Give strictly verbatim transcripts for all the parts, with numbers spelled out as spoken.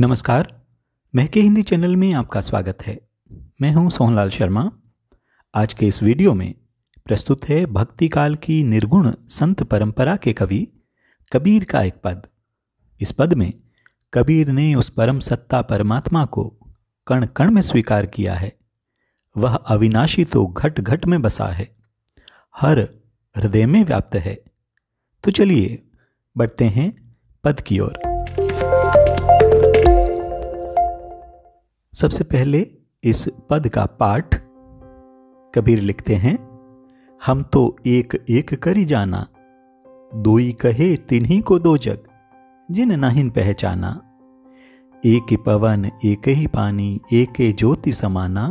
नमस्कार, महके हिंदी चैनल में आपका स्वागत है। मैं हूं सोहनलाल शर्मा। आज के इस वीडियो में प्रस्तुत है भक्ति काल की निर्गुण संत परंपरा के कवि कबीर का एक पद। इस पद में कबीर ने उस परम सत्ता परमात्मा को कण कण में स्वीकार किया है। वह अविनाशी तो घट घट में बसा है, हर हृदय में व्याप्त है। तो चलिए बढ़ते हैं पद की ओर। सबसे पहले इस पद का पाठ। कबीर लिखते हैं, हम तो एक एक करी जाना, दोई कहे तिन्हीं को दो जग, जिन नाहिन पहचाना। एक पवन एक ही पानी, एक ज्योति समाना।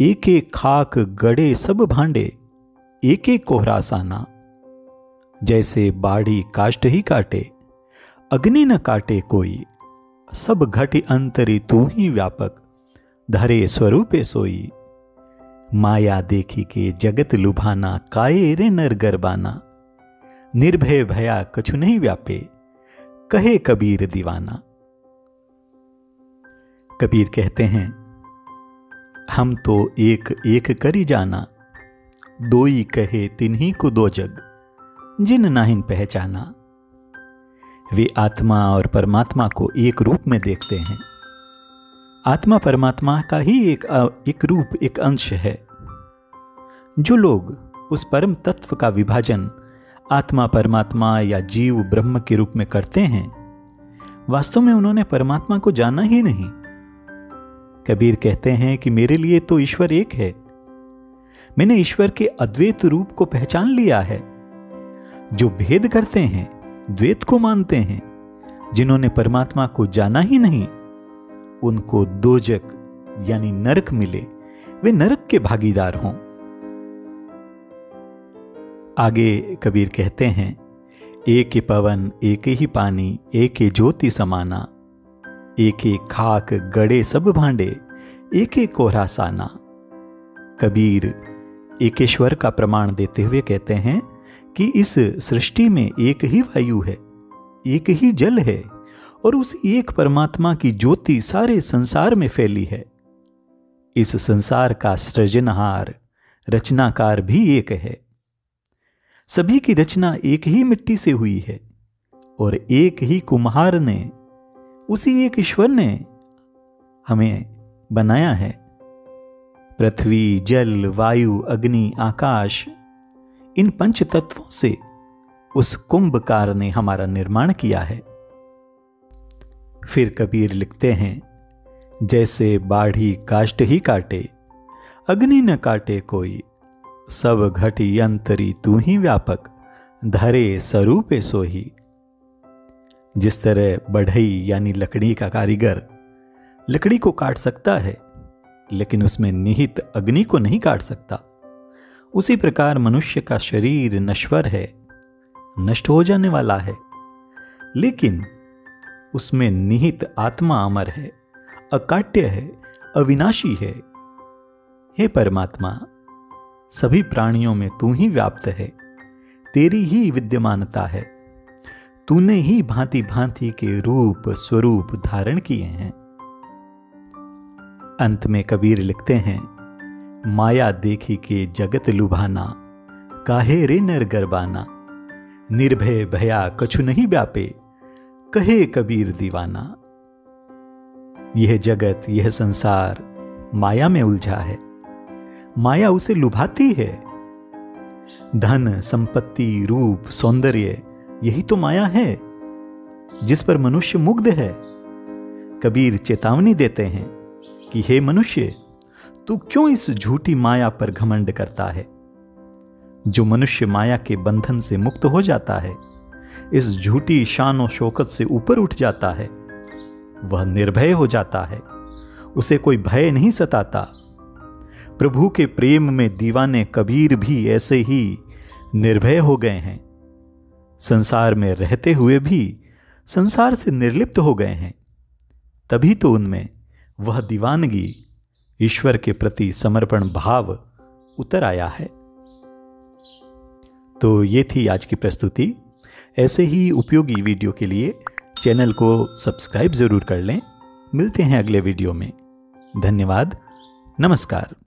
एक खाक गड़े सब भांडे, एक कोहरा साना। जैसे बाढ़ी काष्ट ही काटे, अग्नि न काटे कोई। सब घटी अंतरी तू ही व्यापक, धरे स्वरूपे सोई। माया देखी के जगत लुभाना, काये रे नर गरबाना। निर्भय भया कछु नहीं व्यापे, कहे कबीर दीवाना। कबीर कहते हैं, हम तो एक एक करी जाना, दोई कहे तिन्हीं को दो जग, जिन नाहिन पहचाना। वे आत्मा और परमात्मा को एक रूप में देखते हैं। आत्मा परमात्मा का ही एक एक रूप, एक अंश है। जो लोग उस परम तत्व का विभाजन आत्मा परमात्मा या जीव ब्रह्म के रूप में करते हैं, वास्तव में उन्होंने परमात्मा को जाना ही नहीं। कबीर कहते हैं कि मेरे लिए तो ईश्वर एक है। मैंने ईश्वर के अद्वैत रूप को पहचान लिया है। जो भेद करते हैं, द्वैत को मानते हैं, जिन्होंने परमात्मा को जाना ही नहीं, उनको दोजक यानी नरक मिले, वे नरक के भागीदार हों। आगे कबीर कहते हैं, एक ही पवन एक ही पानी, एक ही ज्योति समाना। एक ही खाक गड़े सब भांडे, एक ही कोहरा साना। कबीर एकेश्वर का प्रमाण देते हुए कहते हैं कि इस सृष्टि में एक ही वायु है, एक ही जल है, और उस एक परमात्मा की ज्योति सारे संसार में फैली है। इस संसार का सृजनहार, रचनाकार भी एक है। सभी की रचना एक ही मिट्टी से हुई है, और एक ही कुम्हार ने, उसी एक ईश्वर ने हमें बनाया है। पृथ्वी, जल, वायु, अग्नि, आकाश, इन पंच तत्वों से उस कुंभकार ने हमारा निर्माण किया है। फिर कबीर लिखते हैं, जैसे बाढ़ी काष्ट ही काटे, अग्नि न काटे कोई। सब घटी अंतरी तू ही व्यापक, धरे स्वरूपे सोही। जिस तरह बढ़ई यानी लकड़ी का कारीगर लकड़ी को काट सकता है, लेकिन उसमें निहित अग्नि को नहीं काट सकता, उसी प्रकार मनुष्य का शरीर नश्वर है, नष्ट हो जाने वाला है, लेकिन उसमें निहित आत्मा अमर है, अकाट्य है, अविनाशी है। हे परमात्मा, सभी प्राणियों में तू ही व्याप्त है, तेरी ही विद्यमानता है। तूने ही भांति भांति के रूप स्वरूप धारण किए हैं। अंत में कबीर लिखते हैं, माया देखी के जगत लुभाना, काहे रे नर गरबाना। निर्भय भया कछु नहीं व्यापे, कहे कबीर दीवाना। यह जगत, यह संसार माया में उलझा है, माया उसे लुभाती है। धन, संपत्ति, रूप, सौंदर्य, यही तो माया है जिस पर मनुष्य मुग्ध है। कबीर चेतावनी देते हैं कि हे मनुष्य, तू क्यों इस झूठी माया पर घमंड करता है। जो मनुष्य माया के बंधन से मुक्त हो जाता है, इस झूठी शान और शौकत से ऊपर उठ जाता है, वह निर्भय हो जाता है, उसे कोई भय नहीं सताता। प्रभु के प्रेम में दीवाने कबीर भी ऐसे ही निर्भय हो गए हैं। संसार में रहते हुए भी संसार से निर्लिप्त हो गए हैं। तभी तो उनमें वह दीवानगी, ईश्वर के प्रति समर्पण भाव उतर आया है। तो ये थी आज की प्रस्तुति। ऐसे ही उपयोगी वीडियो के लिए चैनल को सब्सक्राइब ज़रूर कर लें। मिलते हैं अगले वीडियो में। धन्यवाद। नमस्कार।